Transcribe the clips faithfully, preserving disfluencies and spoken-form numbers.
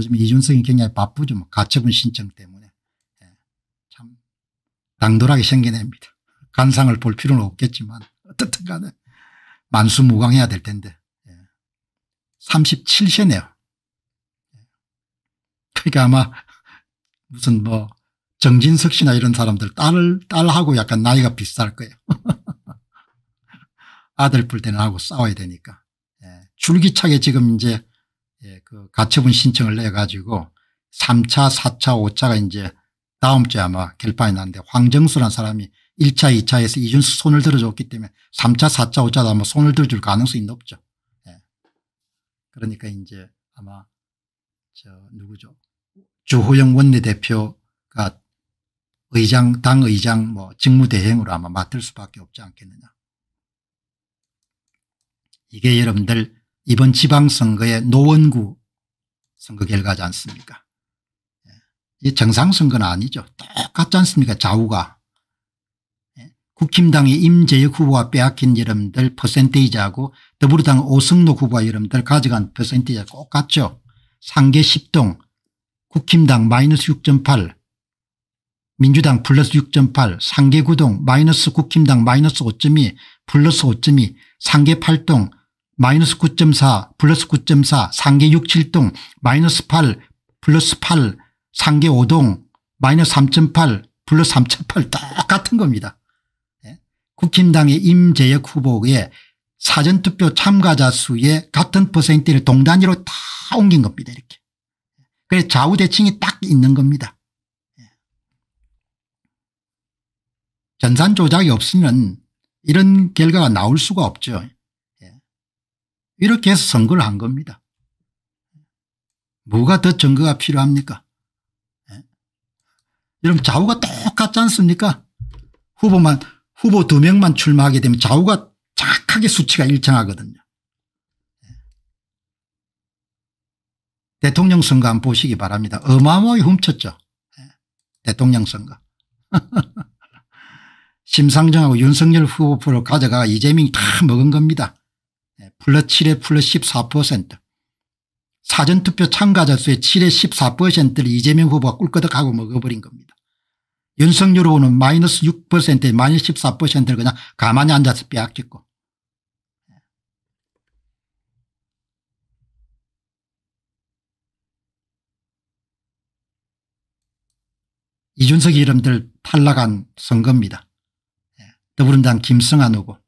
요즘 이준석이 굉장히 바쁘죠. 뭐 가처분 신청 때문에. 예. 참 당돌하게 생겨냅니다. 관상을 볼 필요는 없겠지만 어떻든 간에 만수무강해야 될 텐데. 예. 삼십칠 세네요. 예. 그러니까 아마 무슨 뭐 정진석 씨나 이런 사람들 딸을, 딸하고 약간 나이가 비슷할 거예요. 아들 뿔 때는 하고 싸워야 되니까. 예. 줄기차게 지금 이제 예, 그 가처분 신청을 내가지고 삼 차, 사 차, 오 차가 이제 다음 주에 아마 결판이 나는데 황정수라는 사람이 일 차, 이 차에서 이준석 손을 들어줬기 때문에 삼 차, 사 차, 오 차도 아마 손을 들어줄 가능성이 높죠. 예. 그러니까 이제 아마 저 누구죠? 주호영 원내대표가 의장, 당의장 뭐 직무대행으로 아마 맡을 수밖에 없지 않겠느냐. 이게 여러분들 이번 지방선거의 노원구 선거 결과지 않습니까? 이 정상선거는 아니죠. 똑같지 않습니까? 좌우가. 국힘당의 임재혁 후보가 빼앗긴 여러분들 퍼센테이지하고 더불어당 오승록 후보가 여러분들 가져간 퍼센테이지가 똑같죠. 상계 십동 국힘당 마이너스 육 점 팔, 민주당 플러스 육 점 팔, 상계 구동 마이너스 국힘당 마이너스 오 점 이, 플러스 오 점 이, 상계 팔동 마이너스 구 점 사, 플러스 구 점 사, 상계 육, 칠동, 마이너스 팔, 플러스 팔, 상계 오동, 마이너스 삼 점 팔, 플러스 삼 점 팔 똑같은 겁니다. 예? 국힘당의 임재혁 후보의 사전투표 참가자 수에 같은 퍼센트를 동단위로 다 옮긴 겁니다. 이렇게. 그래서 좌우대칭이 딱 있는 겁니다. 예. 전산 조작이 없으면 이런 결과가 나올 수가 없죠. 이렇게 해서 선거를 한 겁니다. 뭐가 더 증거가 필요합니까? 예? 여러분 좌우가 똑같지 않습니까? 후보만 후보 두 명만 출마하게 되면 좌우가 정확하게 수치가 일정하거든요. 예. 대통령 선거 한번 보시기 바랍니다. 어마어마하게 훔쳤죠. 예. 대통령 선거. 심상정하고 윤석열 후보를 가져가 이재명이 다 먹은 겁니다. 플러스 칠에 플러스 십사 퍼센트. 사전투표 참가자 수의 칠에 십사 퍼센트를 이재명 후보가 꿀거덕하고 먹어버린 겁니다. 윤석열 후보는 마이너스 육 퍼센트에 마이너스 십사 퍼센트를 그냥 가만히 앉아서 빼앗겼고. 이준석 이름들 탈락한 선거입니다. 더불어민주당 김승환 후보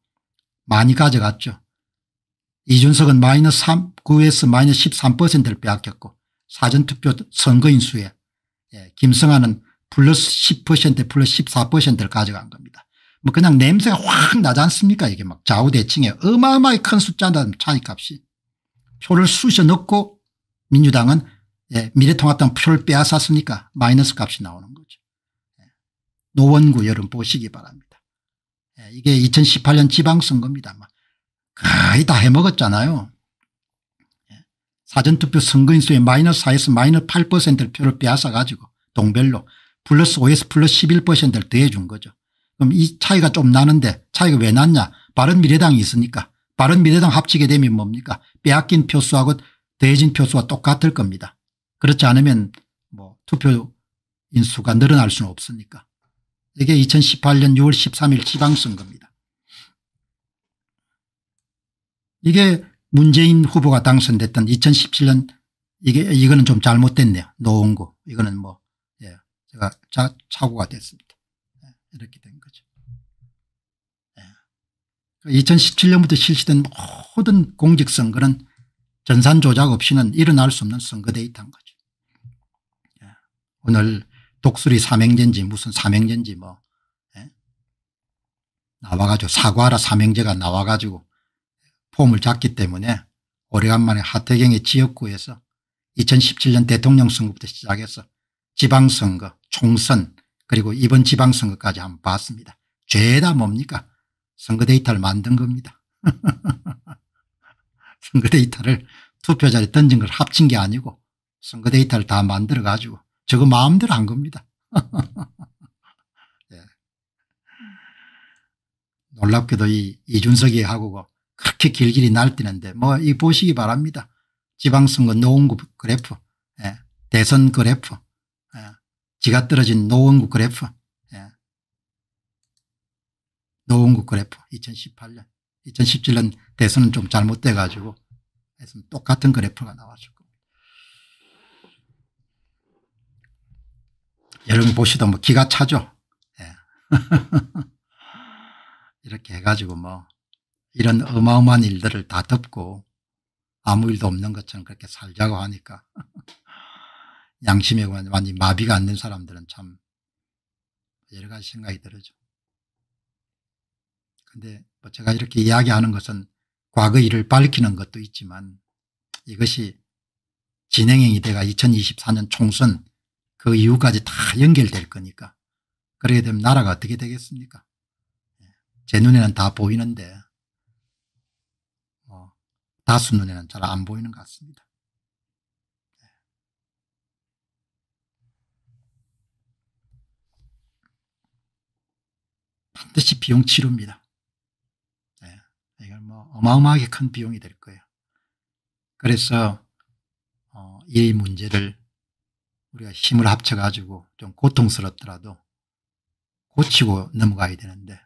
많이 가져갔죠. 이준석은 마이너스 삼, 구에서 마이너스 십삼 퍼센트를 빼앗겼고 사전투표 선거인 수에 예, 김승환은 플러스 십 퍼센트 플러스 십사 퍼센트를 가져간 겁니다. 뭐 그냥 냄새가 확 나지 않습니까? 이게 막 좌우대칭에 어마어마하게 큰 숫자라는 차이값이. 표를 쑤셔 넣고 민주당은 예, 미래통합당 표를 빼앗았으니까 마이너스 값이 나오는 거죠. 예. 노원구 여름 보시기 바랍니다. 예, 이게 이천십팔 년 지방선거입니다. 막. 거의 다 해먹었잖아요. 사전투표 선거인수의 마이너스 사에서 마이너스 팔 퍼센트를 표를 빼앗아가지고 동별로 플러스 오에서 플러스 십일 퍼센트를 더해준 거죠. 그럼 이 차이가 좀 나는데 차이가 왜 났냐. 바른미래당이 있으니까. 바른미래당 합치게 되면 뭡니까. 빼앗긴 표수하고 더해진 표수와 똑같을 겁니다. 그렇지 않으면 뭐 투표인수가 늘어날 수는 없으니까. 이게 이천십팔 년 유월 십삼 일 지방선거입니다. 이게 문재인 후보가 당선됐던 이천십칠 년 이게 이거는 좀 잘못됐네요. 노원구 이거는 뭐 예, 제가 자, 착오가 됐습니다. 예, 이렇게 된 거죠. 예. 이천십칠 년부터 실시된 모든 공직선거는 전산 조작 없이는 일어날 수 없는 선거 데이터인 거죠. 예. 오늘 독수리 삼행제인지 무슨 삼행제인지 뭐 예? 나와가지고 사과하라 삼행제가 나와가지고. 폼을 잡기 때문에 오래간만에 하태경의 지역구에서 이천십칠 년 대통령 선거부터 시작해서 지방선거, 총선 그리고 이번 지방선거까지 한번 봤습니다. 죄다 뭡니까? 선거 데이터를 만든 겁니다. 선거 데이터를 투표자에 던진 걸 합친 게 아니고 선거 데이터를 다 만들어 가지고 저거 마음대로 한 겁니다. 네. 놀랍게도 이 이준석이 하고 그렇게 길길이 날뛰는데 뭐 이 보시기 바랍니다. 지방선거 노원구 그래프 예. 대선 그래프, 예. 지가 떨어진 노원구 그래프, 예. 노원구 그래프 이천십팔 년 이천십칠 년 대선은 좀 잘못돼 가지고 똑같은 그래프가 나왔을 겁니다. 여러분 보시다 뭐 기가 차죠. 예. 이렇게 해가지고 뭐 이런 어마어마한 일들을 다 덮고 아무 일도 없는 것처럼 그렇게 살자고 하니까 양심에 많이 마비가 안 된 사람들은 참 여러 가지 생각이 들죠. 근데 뭐 제가 이렇게 이야기하는 것은 과거 일을 밝히는 것도 있지만 이것이 진행형이 돼가 이천이십사 년 총선 그 이후까지 다 연결될 거니까 그렇게 되면 나라가 어떻게 되겠습니까? 제 눈에는 다 보이는데 뭐 다수 눈에는 잘 안 보이는 것 같습니다. 반드시 비용 치료입니다. 이건 뭐 어마어마하게 큰 비용이 될 거예요. 그래서 어, 이 문제를 우리가 힘을 합쳐가지고 좀 고통스럽더라도 고치고 넘어가야 되는데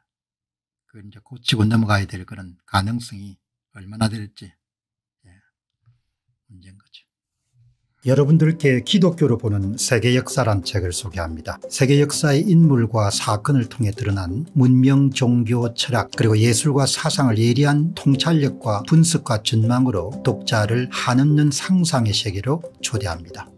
그 이제 고치고 넘어가야 될 그런 가능성이 얼마나 될지 예, 문제인 거죠. 여러분들께 기독교로 보는 세계 역사란 책을 소개합니다. 세계 역사의 인물과 사건을 통해 드러난 문명, 종교, 철학 그리고 예술과 사상을 예리한 통찰력과 분석과 전망으로 독자를 한없는 상상의 세계로 초대합니다.